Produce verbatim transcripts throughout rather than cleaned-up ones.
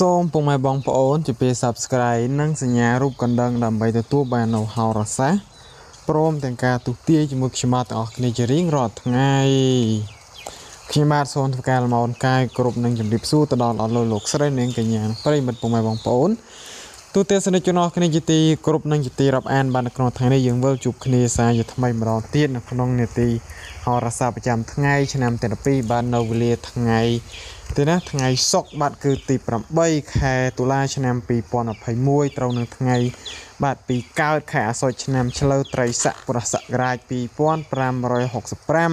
សូម ពុកម៉ែបងប្អូន ចុច Subscribe និងសញ្ញារូបកណ្ដឹងដើម្បីទទួលបាននៅហោរាសាស្ត្រព្រមទាំងការទូទាយជាមួយខ្ញុំបាទអ្នក ទីណាថ្ងៃសុក្របាទគឺទីប្រាំបីខែតុលាឆ្នាំពីរពាន់ដប់ពីរមួយ ត្រូវនឹងថ្ងៃបាទពីកើតខែអាសត់ឆ្នាំឆ្លូវត្រីស័កពុរសករាជ ពីរពាន់ប្រាំរយហុកសិបប្រាំ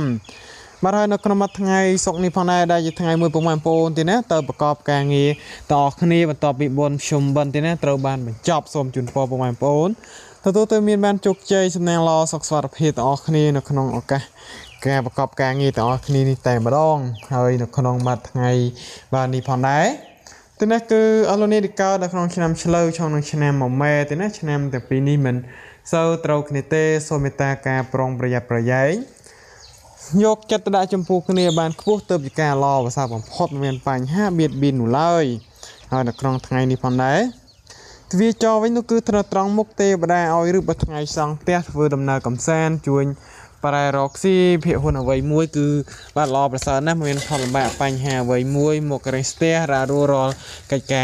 បាទហើយនៅក្នុងមួយថ្ងៃសុក្រនេះផងដែរដែលជាថ្ងៃមួយពុកម៉ែបងប្អូនទីណាទៅប្រកបការងារតអស់គ្នាបន្តពីបុណ្យភ្ជុំបិណ្ឌទីណាត្រូវបានបញ្ចប់សូមជូនពរពុកម៉ែបងប្អូនទទួលទៅមានបានជុកជ័យសំណាងល្អសុខសវត្ថិភាពតអស់គ្នានៅក្នុងឱកាស ការប្រកបការងារទាំងអស់គ្នានេះតែម្ដងហើយនៅក្នុង វារោគស៊ីភិកហ៊ុនអ្វីមួយគឺបាទល្អប្រសើរណាស់មានផលលំបាកបញ្ហាអ្វីមួយមក ផលលំបាកអ្វីមួយមកបៀតប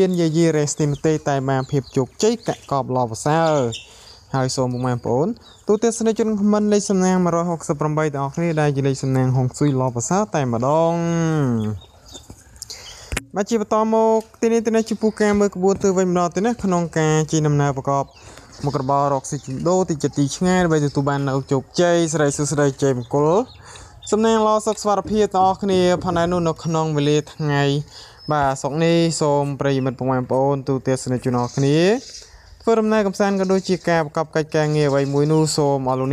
ៀនយាយរេស្ទីនទេតែបានភាពជោគជ័យកកបឡោះប្រសើរហើយសូមបងប្អូនបងប្អូនទូទស្សនិកជនខមមិនលេខសញ្ញា បាទសោកនេះសូមប្រិយមិត្តបងប្អូនទូទស្សនិកជនអរគ្នាព្រមទាំងកំសាន្តក៏ដូចជាការប្រកបកិច្ចការងារអ្វីមួយនោះសូមអរលោកអ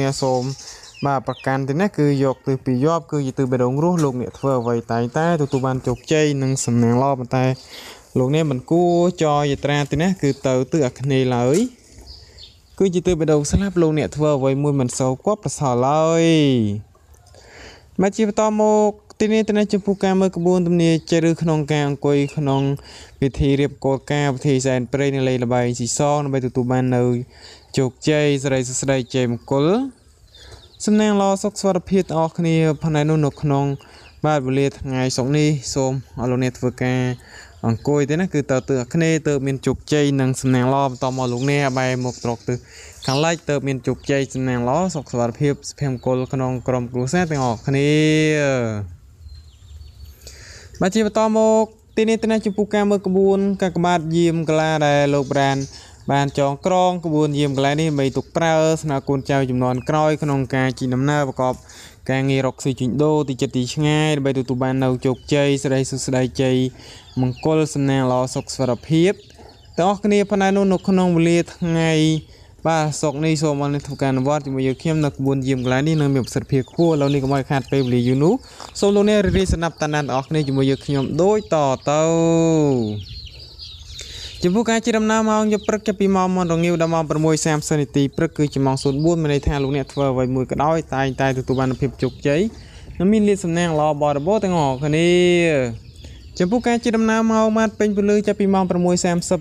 ្នកសូមបាទប្រកាន់ទីនេះគឺយកទៅពីយប់គឺយទៅបេដងរស់លោកអ្នកធ្វើអ្វីតែតែទទួលបានជុកជ័យនិងសំណាងល្អប៉ុន្តែលោកអ្នកមិនគួរចោយយត្រាទីនេះគឺទៅទឺអាគ្នេឡើយគឺយទៅបេដងស្លាប់លោកអ្នកធ្វើអ្វីមួយមិនសូវគប់ប្រសើរឡើយ មកជាបន្តមកទីនេះទៅណាចំពោះការមើលក្បួនទំនាយជិរក្នុងកាងអង្គុយក្នុងពិធីរៀបកលការពិធីសែនព្រេងនៅលេខលបាយស៊ីសងដើម្បីទទួលបាននៅជុកជ័យសេរីសុស្ដីជ័យមង្គលសំណាងល្អសុខសវត្ថិភាពអស់គ្នាផាណែនោះនៅក្នុងបាទវេលាថ្ងៃសុកនេះសូមអរលោកអ្នកធ្វើការអង្គុយទៅណាគឺតើទៅអាគ្នេទៅមានជុកជ័យនិងសំណាងល្អបន្តមកលោកអ្នកបាយមកត្រកទៅ ខាង lie ទៅមានជុកជ័យសំណាងល្អសកសវត្ថិភាពទាំងអស់គ្នាផងដែរនៅក្នុងវេលាថ្ងៃ បាទសោកនេះសូមអរគុណធ្វើការអនុវត្តជាមួយយើងខ្ញុំនៅក្បួនយាមកន្លែងនេះនៅមានប្រសិទ្ធភាពខ្ពស់ឥឡូវនេះកុំឲ្យខាតពេលវេលាយូរនោះសូមលោកអ្នករីរីសណាប់តាណានទាំងអស់គ្នាជាមួយយើងខ្ញុំដូចតទៅចំពោះការជិះដំណើរមកយប់ព្រឹកចាប់ពីម៉ោង ចំពោះការជិះដំណើរមក ពេញពលឺចាប់ពីម៉ោង ប្រាំមួយសែនសិ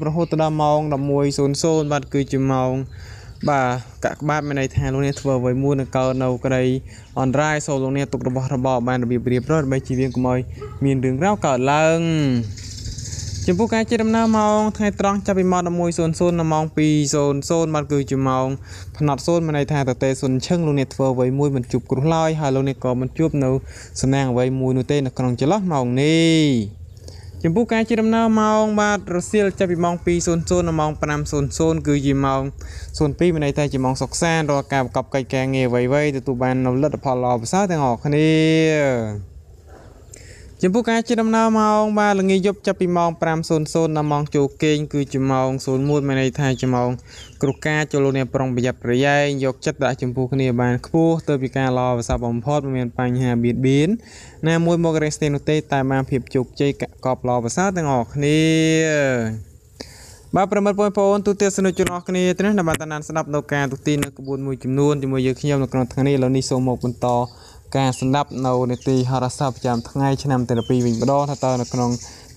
ប រហូតដល់ម៉ោង ដប់មួយសៀល បាទគឺជាម៉ោង បាទកាក់ក្បាតមានន័យថាលោកអ្នកធ្វើអ្វីមួយនៅកើតនៅក្រៃអនរាយសូមលោកអ្នកទុកររបស់របបបានរបៀបរៀបរយដើម្បីជីវៀងកុំឲ្យមានរឿងរ៉ាវកើតឡើងចំពោះការជិះដំណើរមកថ្ងៃត្រង់ចាប់ពីម៉ោង ប្រាំមួយសៀល ចំពោះការជិះដំណើរម៉ោងបាទរសៀលចាប់ពីម៉ោង ពីរពាន់ ដល់ម៉ោង ប្រាំពាន់ គឺជា ម៉ោង ពីរម៉ោង មានន័យថាជាម៉ោង សុខសាន្តរកការប្រកបកិច្ចការងារអ្វីៗទទួលបាននូវលទ្ធផលល្អប្រសើរទាំងអស់គ្នា ចំពោះការជិះដំណើរមកថ្ងៃត្រង់ចាប់ពីម៉ោង ប្រាំមួយសៀល រហូតដល់ម៉ោង ប្រាំមួយសៀល Jumbo catch them now, Mong Balangi Yop Chappy Mong Pram Son Son among Joking, Kuchimong, Son Moon, many times among Crocat, Jolone Prong Bia Prea, Yok Chatta Jumbo nearby, Koo, Topica Love, Sabon Portman, and Pine Habit Bean. Now, more more resting to take time and pip joke Jake, cop love, Saturn Hawk near. But from my point on to test the Chinook near the Batan and Snap no can to tin the Kabun with Jimnoon, the Moyakim, the Crotanil, only so more contour. ការស្ដាប់នៅនីតិហរស័ព្ទប្រចាំថ្ងៃឆ្នាំទី Subscribe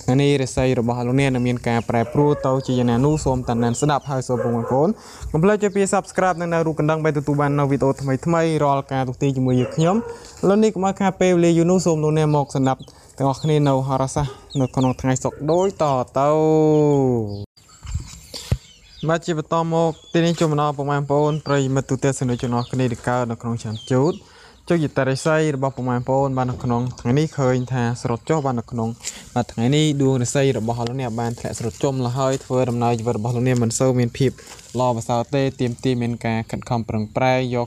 និងនៅរូបកណ្ដឹងបែបទទួលបាននៅវីដេអូថ្មីៗរាល់ការទូទាញជាមួយយើងខ្ញុំលោកនេះមកការពេលវេលាយូរនោះសូមលោកអ្នកមកស្ដាប់ទាំងអស់គ្នានៅហរស័ព្ទនៅក្នុងថ្ងៃសុខដូចតទៅ បាទជាបន្តមកទីនេះ ការធ្វើដំណើរទី មកជាបន្តមកទីនេះ តើជាការឡោបសារបំផុតមានបញ្ហាមានមាន ចូលជាតរិស័យរបស់អលនេនក្នុងថ្ងៃនេះឃើញថាឡោជាមធ្យមនៅក្នុងថ្ងៃនេះឌូនរិស័យរបស់អលនេនបានឡោជាមធ្យមដូច្នេះហើយលោកអ្នកធ្វើឲ្យមួយកដួយតែងតែទទួលបានភាពជោ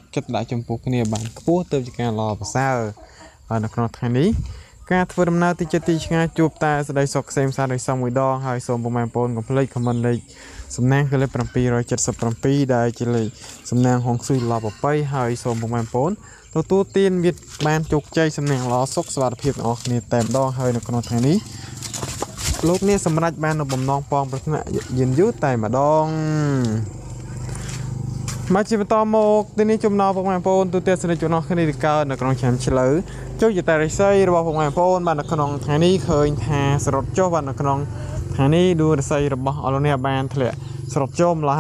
គជ័យ កំភ្លេចកុំមិនលេខសំណាងកលេខ 555 ដែលលេខសំណាងហុងស៊ុយឡោប្រសើរបាទជាបន្តមកទីនេះ បញ្ហាអ្វីមួយមកវិបៀនយាយយីនោះទេតែ ជើងចរិស័យរបស់លោកអ្នកនៅក្នុងថ្ងៃនេះឃើញថាងើបឡើងពោះត្រដែតបាននៅក្នុងថ្ងៃនេះលោកអ្នកធ្វើអ្វីមួយក៏ដោយតែតែទទួលបានភាពជោគជ័យដែលមានលក្ខណៈ ជួបតែសដិសុខសេមសាននេះសុំមួយដងហើយរីបញ្ញសនាប្រស្រ័យកំឡោះក្រមុំឬ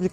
ពុ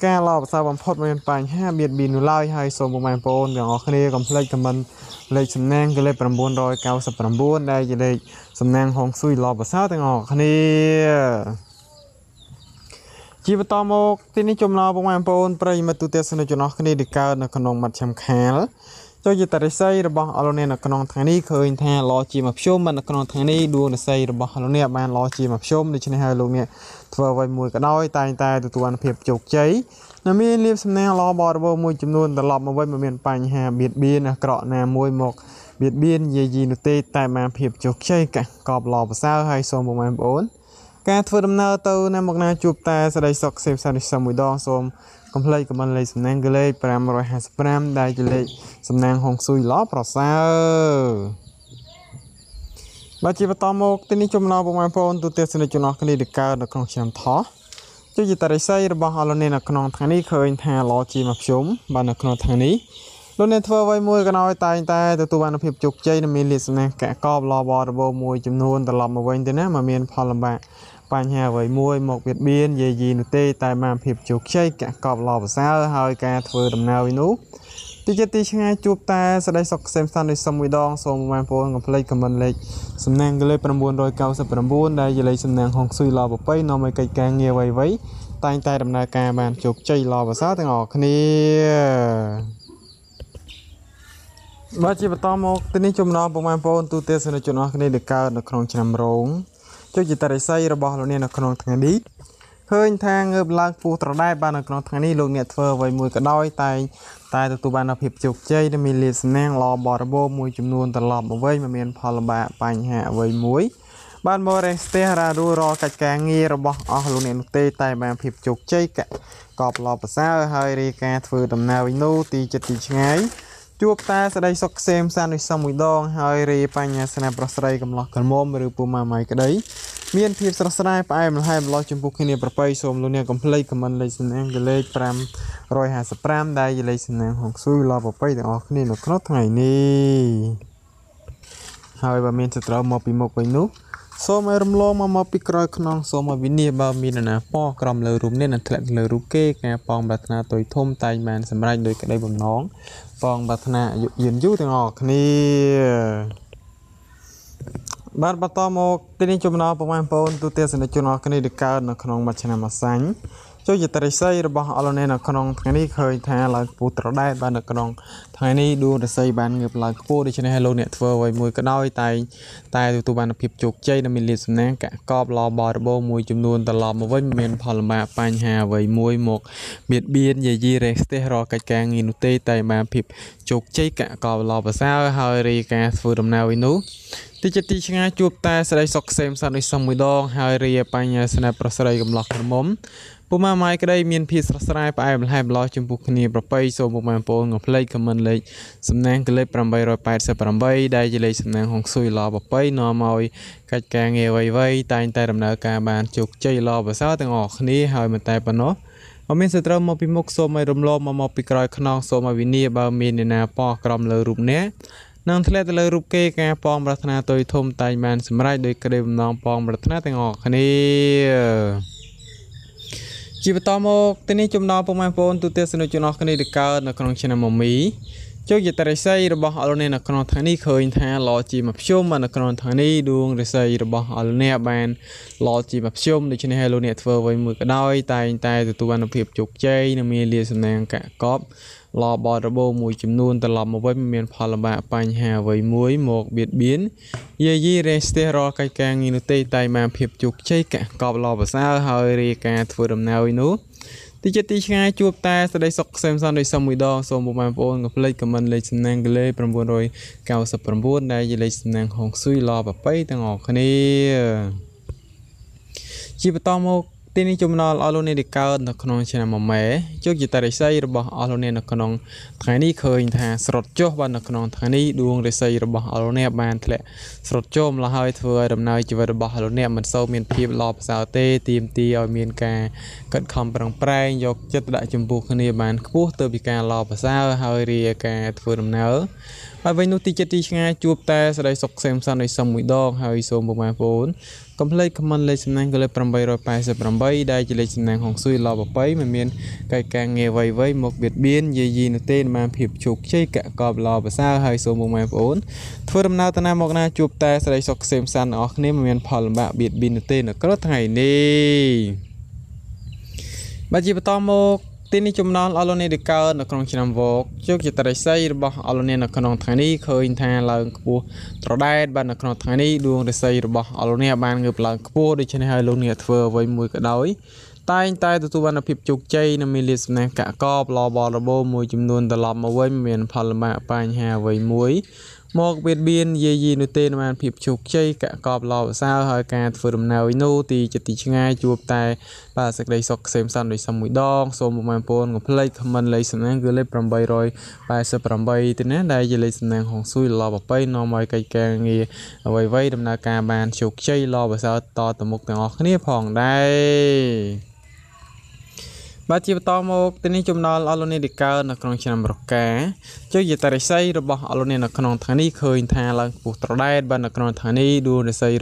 ំមកមកក្តីមានភាពស្រស់ស្រាយផ្អែមល្ហែមឡោះចំពោះគ្នាប្រប្រៃសូមលោកអ្នកកំភ្លេចខមមិនលេខសំណាងកលេច 5 បងប្អូន បាទបន្តមកទីនេះចំណោមបងប្អូនទូទាំងសនិកជនអរគ្នាដែលកើតនៅក្នុងមួយឆ្នាំអាសាញ់ Cho dịch tài xây bỏ họ lên là con thằng này khởi thà là phụ trợ đại ban được con thằng này đua để xây ban nghiệp là cô đi trên này luôn nè vừa với mùi cái đôi tay tay tụi tụi bạn kịp chuột chơi là mình liệt nè cả cọp lò bò bò mùi chùm luôn từ lò mà với miền phò mà pan hà với mùi một biệt biên về gì để stay rồi cái càng nhìn tê tay mà kịp chuột chơi cả cọp lò và sao hơi đi cả vừa đồng nào với nú thì chất đi ngay chuột tay sẽ đây sọc xem sao đi xong mùi đo hơi đi pan nhà sẽ là prosper cầm lọc mồm Puma Mike Ray mean piece of stripe. I will have lodged in Bukini, propose over my pong of lake common lake. Some nangle prambay or pipe separambay, digilation and hong sui lava pay, no maui, cat gang away way, time time now can ban choke chay lava south and och knee, how I'm a type of no. I mean, the drum of Pimok so my rum low, my moppy cry canal so my vinny about me in a park rum low room near. Nang thlet low rook cake and palm ratna toy tom time man, some right they crave non palm ratna and och knee. Chỉ bắt một tên này chúng nó bông mai phôn tụt tết sinh chúng nó cái này được cao là con chim mầm mí cho dịch tài xây được bao lâu nên là con thằng này khởi thà lo chỉ mập xôm mà là con thằng này đường để xây được bao lâu nè bạn lo chỉ mập xôm để cho nên hello nè vừa với mười cái đôi tay tay từ tụi bạn hiệp chụp chơi nó mi liệt sang cả cọp lò bò bò mùi chùm luôn từ lò mà với miền phò là bạ pan hà với muối một biệt biến Yee restero kai kang in tay tay man pip juk chake, gobble of sao, how re can't for them now in no. Did you teach me to tie the sock same Sunday some with all some of my phone of lake command lakes and angle, promboroy, cows upon board, digilation and hong sui lava pate and all cane. Chipatomo, tiny juvenile alone the cow, the canon channel may. Jogitari say about alone in a canon, tiny current hands, rot job on the canon, tiny doing the say about alone bantle. Srot job la high to Adam night, you were the bahalone, and so mean people lobs out there, team tea or mean can cut comprom pray, your jet like Jim Book near band, quarter began lobs out, how re can't for them now. I've been no teacher teaching at tube test, I sock same Sunday some with dog, how is over my phone. Complete command lesson angle from by or pass a from bay, digilation and hong sui lava pay, my mean, kai kang away way, mock bit bean, ye yin tain, man peep choke, shake, gob lava sound, how is over my phone. For them not an amogna tube test, I sock same sun, och name, and palm back bit bean tain, a crot high nay. But you bottom. Tên chúng nó alo này được cao là con chim vọc trước dịch tài xây được bao alo này là con thằng này khởi thà là cua trò đai ban là con thằng này đường để xây được bao alo này ban ngược là cua để trên hai lô này vừa với mùi cái đói tay tay tụi ban là phìp chuột chơi là mình liệt này cả cọp lò bò lò bô mùi chùm luôn từ lò mà với miền phò là mạ pan hà với muối một biệt biên gì gì nữa tên mà phìp chuột chơi cả cọp lò sao hơi cả phờm nào inu thì chỉ tí ngay chuột tay và sẽ lấy sọc xem săn rồi xong mũi đong số một màn phôn của play comment lấy sẵn anh cứ lấy pram bay rồi bài sẽ pram bay thì nè đây giờ lấy sẵn anh hòn suy lò và bay nó mày cây càng nghe vầy vây đâm na cà bàn chuột chơi lò và sao to từ một từ ngọt cái nếp hòn đây Ba chỉ tao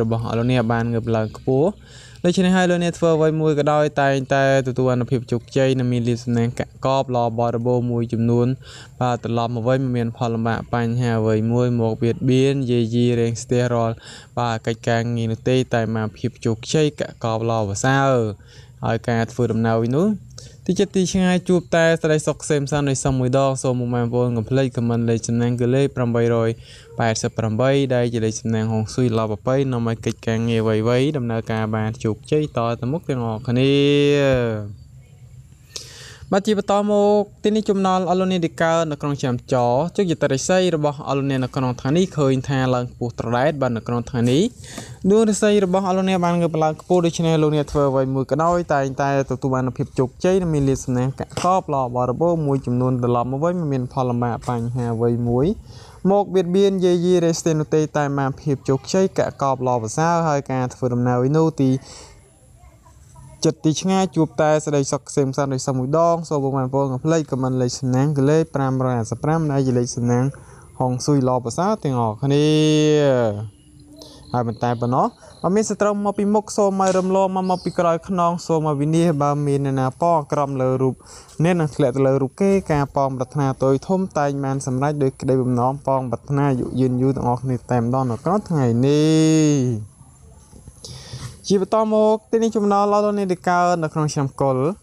một tên này chúng nó alo này được cao là con chim bạc cá cho dịch tài xây được bao alo này là con thằng này khởi thà là cua trâu đai ban là con thằng này đua để xây được bao alo này ban ngược là cua đây trên hai lô này vừa với mùi cái đôi tay tay tụi tụi anh hiệp chụp chơi là mình liệt sang cả cọp lò bò bò mùi chùm luôn và từ lò mà với miền phò làm bạ pan hà với mùi một biệt biên gì gì đen sterol và cái càng nghìn tê tài mà hiệp chụp chơi cả cọp lò và sao ở cả vừa đồng nào nữa Tí chất tí ngay chụp tay sẽ lấy sọc xem sang lấy xong mùi đo Số một màn vô ngập lấy cầm màn lấy chân năng gửi lấy pram bay rồi Bài sẽ pram bay đây chỉ lấy chân năng hồn suy lò bà bay Nó mà kịch càng nghe vầy vấy đâm nào cả bàn chụp cháy to tầm mức cái ngọt hả nì Bắt chỉ bắt tao một tên này chúng nó alo này được cao là con chim chó trước dịch tài xây được bao alo này là con thằng này khởi thà là cua trâu đái ban là con thằng này đưa để xây được bao alo này ban gặp là cua để trên alo này thưa với mùi cái đôi tay tay tụi tụi bạn là hiệp chụp cháy là mình liệt này cả cọp lò bò bò mùi chùm luôn từ lòm với miền phò làm bạ pan hà với muối một biệt biên dây dây để xây nút tay tay mà hiệp chụp cháy cả cọp lò và sao hơi cả thưa đồng nào với nô tì Chất tí ngay chụp tay sẽ đầy sọc xem sang đầy xong mũi đong Số bộ màn vô ngập lấy cầm anh lấy xâm nán Cứ lấy pram ra xa pram Đã dì lấy xâm nán Hồng xui lò bà sát thì ngọt hả nì Hai bàn tay bà nó Mà mình sẽ trọng mô bí mốc xô mai râm lô Mà mô bí cỏ khăn nông xô mà vì ní Bà mình nè nà bó cầm lờ rụp Nên là lệ lờ rụp kê Cả bòm bạch nà tôi thông tay Màn xâm rách đôi kì đầy bùm nóm Bòm bạch nà dụ duyên dụ tặng ngọt nì tèm đo Chỉ bắt tao một tên này chúng nó lao lên để cao là con chim cột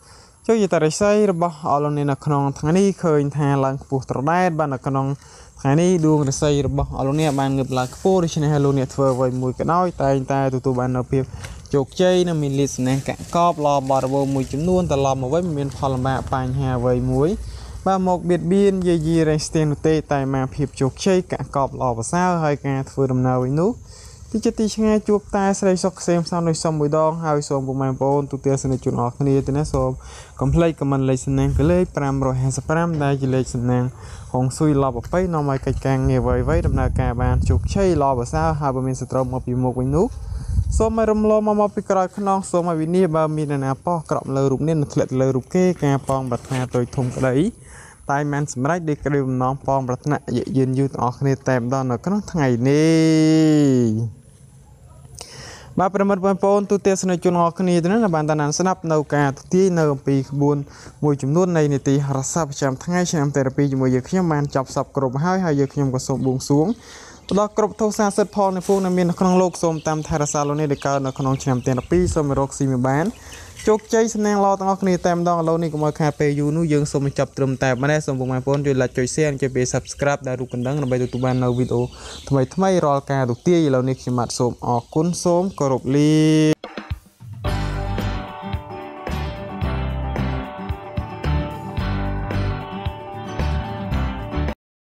Cho dù ta say ba alon in a canon tiny coin tan lang putter night ban a canon tiny doom say ba alonia bang black forest and halonia twelve way muik an out I tied to two ban up here. Joke chain a mean listening cop law barbo muik noon the lama way mean palma pine hair way mui. Ba mok bit bean ye year and stand to take time map hip joke shake a cop law was out. I can't for them now we know. Teacher teaching a joke ties like same sound as some we don't have some woman bone to test in the tune of creatiness of complete command listening delay pramro has a pram dilation name Hong Sui lava pay no my can give away weight of my cabin joke chay lava sound have a means of drum up you more we know. So my room low mama pick a knock so my we nearby me and apple crop low room in the clit low room cake and pong but can't do it home today. Time and right the cream non pong but not yet you talk need time done a crumb tiny. Ba permit ban pon tu tes na chun ngok kni tena ban ta nan snap no ka ti no two ក្បួន មួយ ចំនួន នៃ នីតិ រស័ព្ទ ប្រចាំ ថ្ងៃ ឆ្នាំ therapy ជាមួយ យើង ខ្ញុំ បាន ចប់ សព គ្រប់ ហើយ ហើយ យើង ខ្ញុំ ក៏ សូម បួងសួង ដល់ គ្រប់ ទោស សាសិទ្ធ ផល នៃ ភូមិ មាន នៅ ក្នុង លោក សូម តាម ថែ រក្សា លោក នេះ ដែល កើត នៅ ក្នុង ឆ្នាំ therapy សូម រក ស៊ី មាន បាន ជោគជ័យ សំណាង ល្អ ទាំង អស់ គ្នា តែ ម្ដង ឥឡូវ នេះ កុំ ឲ្យ ខាត ពេល យូរ នោះ យើង សូម បញ្ចប់ ត្រឹម តែ ប៉ុណ្ណេះ សូម បង ប្អូន ជួយ like ជួយ share ជួយ subscribe ដល់ រូប កណ្ដឹង ដើម្បី ទទួល បាន នៅ វីដេអូ ថ្មី ថ្មី រាល់ ការ ទូទាយ ឥឡូវ នេះ ខ្ញុំ បាទ សូម អរគុណ សូម គោរពលា